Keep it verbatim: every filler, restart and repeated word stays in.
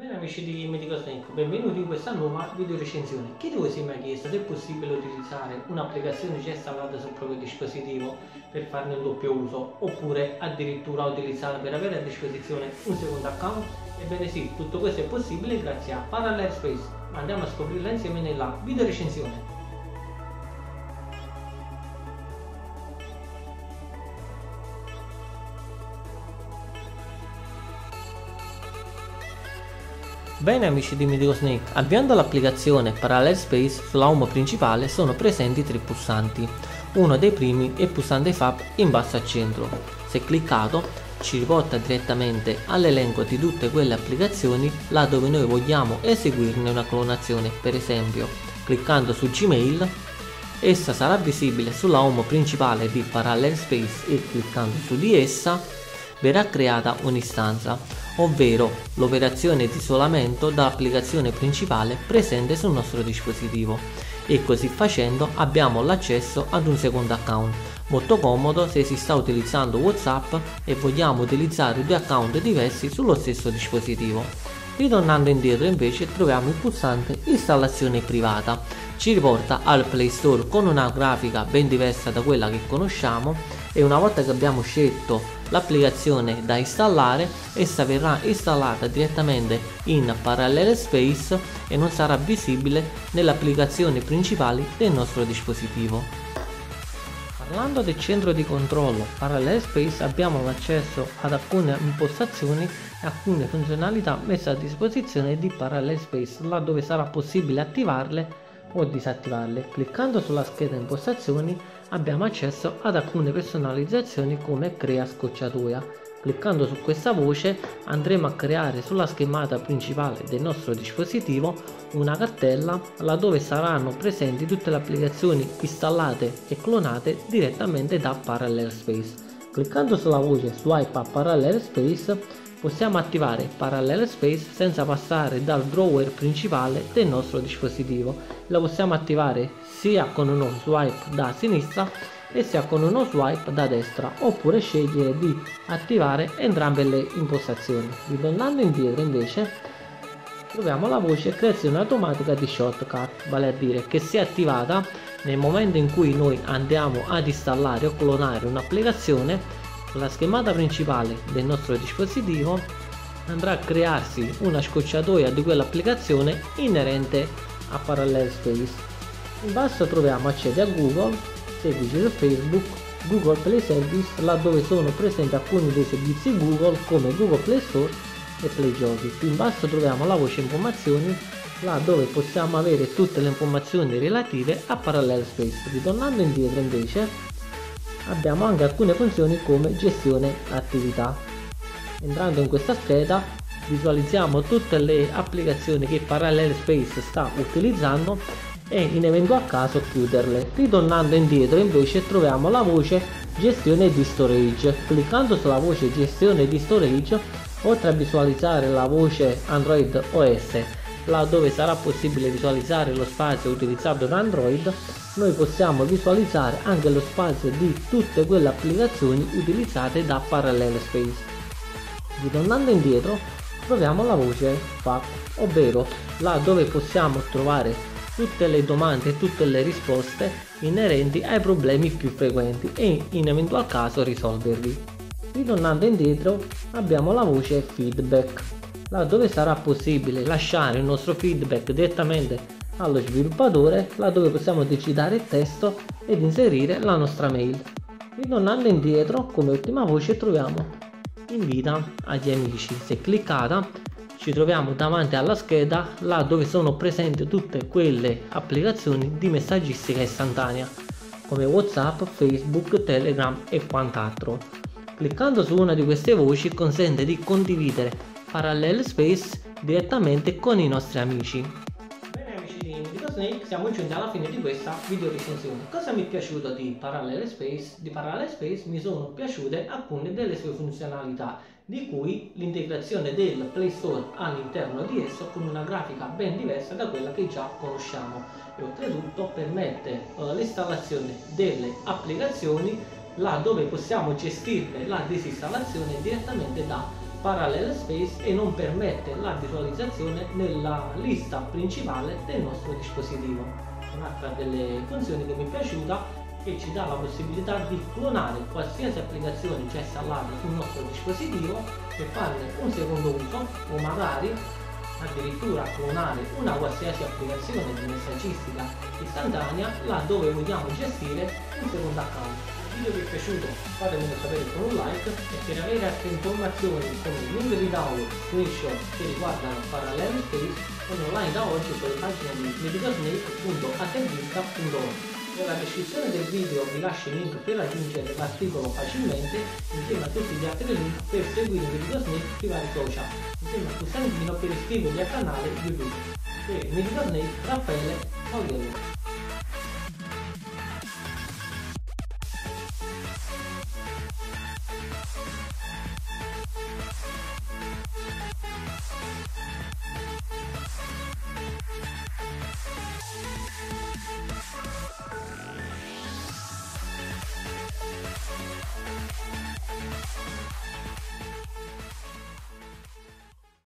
Bene amici di MiticoSnake, benvenuti in questa nuova video recensione. Che dove si mi ha chiesto se è possibile utilizzare un'applicazione già installata sul proprio dispositivo per farne un doppio uso, oppure addirittura utilizzarla per avere a disposizione un secondo account. Ebbene sì, tutto questo è possibile grazie a Parallel Space. Andiamo a scoprirla insieme nella video recensione. Bene amici di MiticoSnake, avviando l'applicazione Parallel Space, sulla home principale sono presenti tre pulsanti. Uno dei primi è il pulsante F A P in basso a centro. Se cliccato ci riporta direttamente all'elenco di tutte quelle applicazioni là dove noi vogliamo eseguirne una clonazione. Per esempio, cliccando su Gmail, essa sarà visibile sulla home principale di Parallel Space e cliccando su di essa verrà creata un'istanza, ovvero l'operazione di isolamento dall'applicazione principale presente sul nostro dispositivo, e così facendo abbiamo l'accesso ad un secondo account, molto comodo se si sta utilizzando WhatsApp e vogliamo utilizzare due account diversi sullo stesso dispositivo. Ritornando indietro invece troviamo il pulsante installazione privata, ci riporta al Play Store con una grafica ben diversa da quella che conosciamo, e una volta che abbiamo scelto l'applicazione da installare, essa verrà installata direttamente in Parallel Space e non sarà visibile nelle applicazioni principali del nostro dispositivo. Parlando del centro di controllo Parallel Space, abbiamo l'accesso ad alcune impostazioni e alcune funzionalità messe a disposizione di Parallel Space, laddove sarà possibile attivarle o disattivarle. Cliccando sulla scheda impostazioni abbiamo accesso ad alcune personalizzazioni come crea scocciatoia. Cliccando su questa voce andremo a creare sulla schermata principale del nostro dispositivo una cartella laddove saranno presenti tutte le applicazioni installate e clonate direttamente da Parallel Space. Cliccando sulla voce swipe a Parallel Space possiamo attivare Parallel Space senza passare dal drawer principale del nostro dispositivo. La possiamo attivare sia con uno swipe da sinistra e sia con uno swipe da destra, oppure scegliere di attivare entrambe le impostazioni. Ritornando indietro invece troviamo la voce creazione automatica di shortcut, vale a dire che se attivata nel momento in cui noi andiamo ad installare o clonare un'applicazione, la schermata principale del nostro dispositivo andrà a crearsi una scocciatoia di quell'applicazione inerente a Parallel Space. In basso troviamo accedi a Google, seguici su Facebook, Google Play Service, laddove sono presenti alcuni dei servizi Google come Google Play Store e Play Giochi. Più in basso troviamo la voce informazioni, laddove possiamo avere tutte le informazioni relative a Parallel Space. Ritornando indietro invece abbiamo anche alcune funzioni come gestione attività. Entrando in questa scheda visualizziamo tutte le applicazioni che Parallel Space sta utilizzando e in eventual caso chiuderle. Ritornando indietro invece troviamo la voce gestione di storage. Cliccando sulla voce gestione di storage, oltre a visualizzare la voce Android O S, laddove sarà possibile visualizzare lo spazio utilizzato da Android, noi possiamo visualizzare anche lo spazio di tutte quelle applicazioni utilizzate da Parallel Space. Ritornando indietro troviamo la voce F A Q, ovvero là dove possiamo trovare tutte le domande e tutte le risposte inerenti ai problemi più frequenti e in eventual caso risolverli. Ritornando indietro abbiamo la voce feedback, là dove sarà possibile lasciare il nostro feedback direttamente allo sviluppatore, laddove possiamo digitare il testo ed inserire la nostra mail. Ritornando indietro come ultima voce troviamo invita agli amici. Se cliccata ci troviamo davanti alla scheda là dove sono presenti tutte quelle applicazioni di messaggistica istantanea come WhatsApp, Facebook, Telegram e quant'altro. Cliccando su una di queste voci consente di condividere Parallel Space direttamente con i nostri amici. Siamo giunti alla fine di questa video recensione. Cosa mi è piaciuto di Parallel Space? Di Parallel Space mi sono piaciute alcune delle sue funzionalità, di cui l'integrazione del Play Store all'interno di esso con una grafica ben diversa da quella che già conosciamo, e oltretutto permette uh, l'installazione delle applicazioni là dove possiamo gestirne la disinstallazione direttamente da Parallel Space e non permette la visualizzazione nella lista principale del nostro dispositivo. Un'altra delle funzioni che mi è piaciuta, che ci dà la possibilità di clonare qualsiasi applicazione già installata sul nostro dispositivo e farne un secondo uso, o magari addirittura clonare una qualsiasi applicazione di messaggistica istantanea laddove vogliamo gestire un secondo account. Se il video vi è piaciuto fatemelo sapere con un like, e per avere altre informazioni come il link di download, screenshot che riguardano Parallel Space, sono online da oggi sulle pagine di miticosnake punto attendista punto org. Nella descrizione del video vi lascio il link per raggiungere l'articolo facilmente, insieme a tutti gli altri link per seguire MiticoSnake sui vari social, insieme a questo link per iscrivervi al canale YouTube. Per MiticoSnake, Raffaele Mauriello.